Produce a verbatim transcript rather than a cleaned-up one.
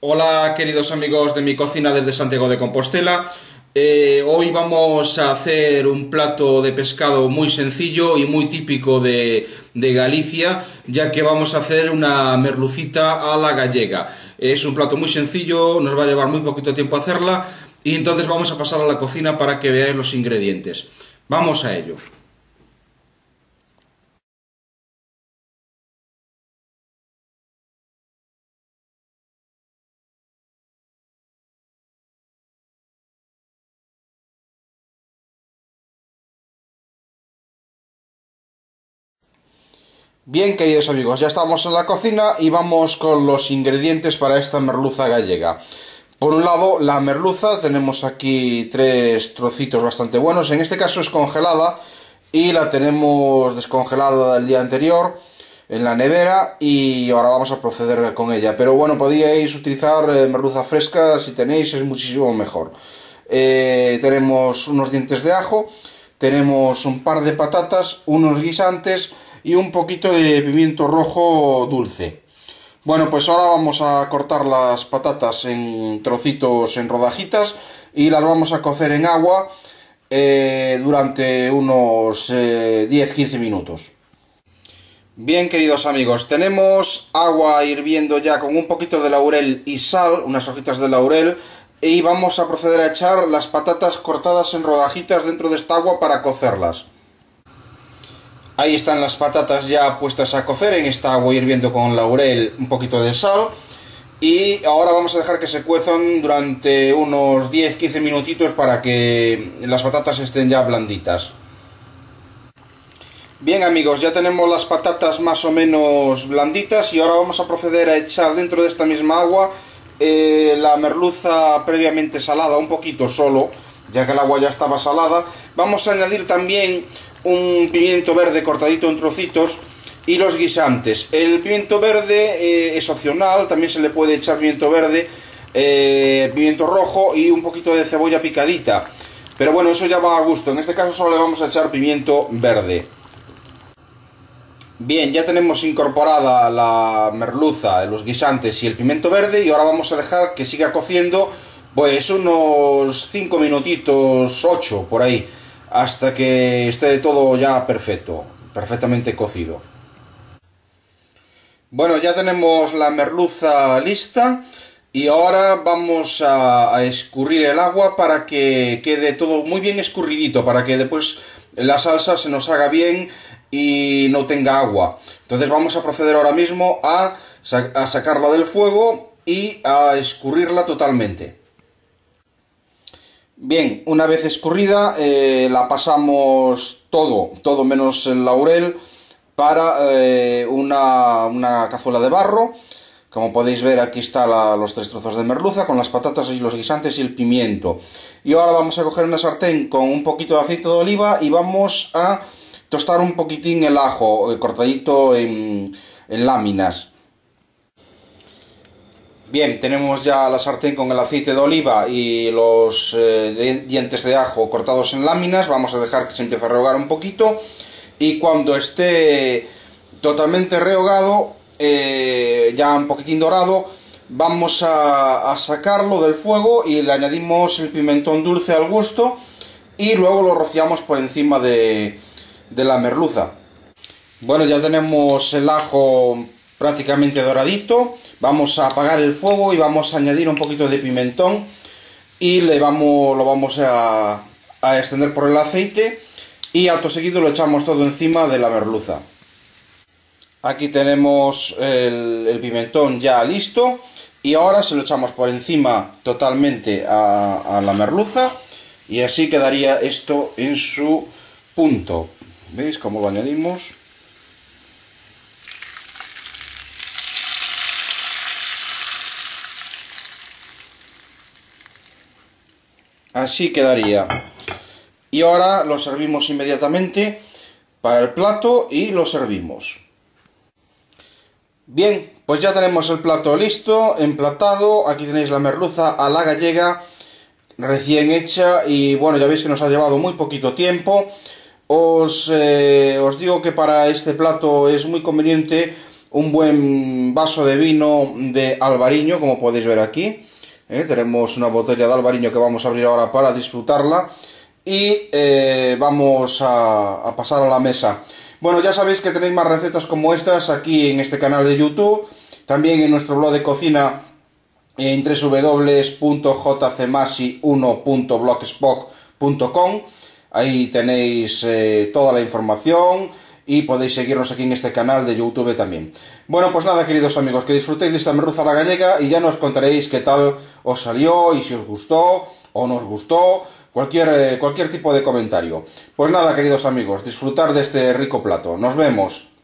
Hola queridos amigos de mi cocina desde Santiago de Compostela. Eh, hoy vamos a hacer un plato de pescado muy sencillo y muy típico de, de Galicia, ya que vamos a hacer una merlucita a la gallega. Es un plato muy sencillo, nos va a llevar muy poquito tiempo hacerla y entonces vamos a pasar a la cocina para que veáis los ingredientes. Vamos a ello. Bien, queridos amigos, ya estamos en la cocina y vamos con los ingredientes para esta merluza gallega. Por un lado, la merluza, tenemos aquí tres trocitos bastante buenos, en este caso es congelada y la tenemos descongelada del día anterior en la nevera y ahora vamos a proceder con ella. Pero bueno, podíais utilizar merluza fresca si tenéis, es muchísimo mejor. Eh, tenemos unos dientes de ajo, tenemos un par de patatas, unos guisantes y un poquito de pimiento rojo dulce. Bueno, pues ahora vamos a cortar las patatas en trocitos, en rodajitas, y las vamos a cocer en agua eh, durante unos eh, diez a quince minutos. Bien, queridos amigos, tenemos agua hirviendo ya con un poquito de laurel y sal, unas hojitas de laurel, y vamos a proceder a echar las patatas cortadas en rodajitas dentro de esta agua para cocerlas. Ahí están las patatas ya puestas a cocer en esta agua hirviendo con laurel, un poquito de sal. Y ahora vamos a dejar que se cuezan durante unos diez a quince minutitos para que las patatas estén ya blanditas. Bien amigos, ya tenemos las patatas más o menos blanditas y ahora vamos a proceder a echar dentro de esta misma agua eh, la merluza previamente salada, un poquito solo, ya que el agua ya estaba salada. Vamos a añadir también un pimiento verde cortadito en trocitos y los guisantes. El pimiento verde eh, es opcional, también se le puede echar pimiento verde, eh, pimiento rojo y un poquito de cebolla picadita, pero bueno, eso ya va a gusto. En este caso solo le vamos a echar pimiento verde. Bien, ya tenemos incorporada la merluza, los guisantes y el pimiento verde y ahora vamos a dejar que siga cociendo pues unos cinco minutitos, ocho por ahí, hasta que esté todo ya perfecto, perfectamente cocido. Bueno, ya tenemos la merluza lista y ahora vamos a, a escurrir el agua para que quede todo muy bien escurridito, para que después la salsa se nos haga bien y no tenga agua. Entonces vamos a proceder ahora mismo a, a sacarla del fuego y a escurrirla totalmente. Bien, una vez escurrida eh, la pasamos todo, todo menos el laurel, para eh, una, una cazuela de barro. Como podéis ver, aquí están los tres trozos de merluza con las patatas y los guisantes y el pimiento. Y ahora vamos a coger una sartén con un poquito de aceite de oliva y vamos a tostar un poquitín el ajo, el cortadito en, en láminas. Bien, tenemos ya la sartén con el aceite de oliva y los eh, dientes de ajo cortados en láminas. Vamos a dejar que se empiece a rehogar un poquito y cuando esté totalmente rehogado, eh, ya un poquitín dorado, vamos a, a sacarlo del fuego y le añadimos el pimentón dulce al gusto y luego lo rociamos por encima de, de la merluza. Bueno, ya tenemos el ajo prácticamente doradito. Vamos a apagar el fuego y vamos a añadir un poquito de pimentón y le vamos, lo vamos a, a extender por el aceite y acto seguido lo echamos todo encima de la merluza. Aquí tenemos el, el pimentón ya listo y ahora se lo echamos por encima totalmente a, a la merluza y así quedaría esto en su punto. ¿Veis cómo lo añadimos? Así quedaría. Y ahora lo servimos inmediatamente para el plato y lo servimos. Bien, pues ya tenemos el plato listo, emplatado. Aquí tenéis la merluza a la gallega, recién hecha. Y bueno, ya veis que nos ha llevado muy poquito tiempo. Os, eh, os digo que para este plato es muy conveniente un buen vaso de vino de albariño, como podéis ver aquí. Eh, tenemos una botella de albariño que vamos a abrir ahora para disfrutarla. Y eh, vamos a, a pasar a la mesa. Bueno, ya sabéis que tenéis más recetas como estas aquí en este canal de YouTube. También en nuestro blog de cocina en doble u doble u doble u punto j c masi uno punto blogspot punto com. Ahí tenéis eh, toda la información y podéis seguirnos aquí en este canal de YouTube también. Bueno, pues nada, queridos amigos, que disfrutéis de esta merluza a la gallega y ya nos contaréis qué tal os salió y si os gustó o no os gustó, cualquier, eh, cualquier tipo de comentario. Pues nada, queridos amigos, disfrutar de este rico plato. Nos vemos.